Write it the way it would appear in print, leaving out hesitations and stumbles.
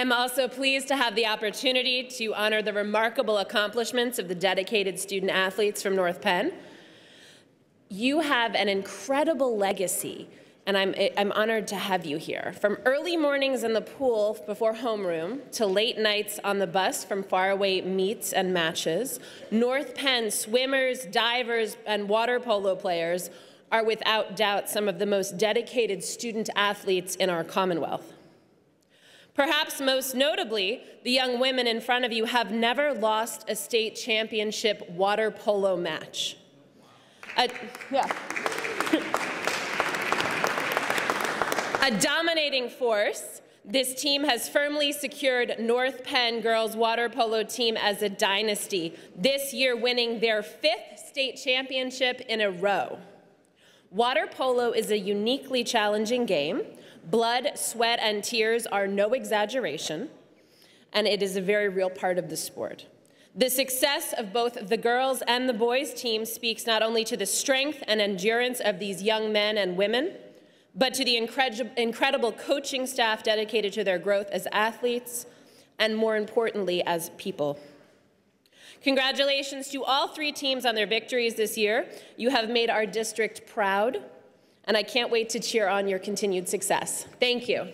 am also pleased to have the opportunity to honor the remarkable accomplishments of the dedicated student athletes from North Penn. You have an incredible legacy, and I'm honored to have you here. From early mornings in the pool before homeroom to late nights on the bus from faraway meets and matches, North Penn swimmers, divers, and water polo players are without doubt some of the most dedicated student athletes in our Commonwealth. Perhaps most notably, the young women in front of you have never lost a state championship water polo match. A dominating force, this team has firmly secured North Penn girls water polo team as a dynasty, this year winning their 5th state championship in a row. Water polo is a uniquely challenging game. Blood, sweat, and tears are no exaggeration, and it is a very real part of the sport. The success of both the girls and the boys team speaks not only to the strength and endurance of these young men and women, but to the incredible coaching staff dedicated to their growth as athletes, and more importantly, as people. Congratulations to all 3 teams on their victories this year. You have made our district proud, and I can't wait to cheer on your continued success. Thank you.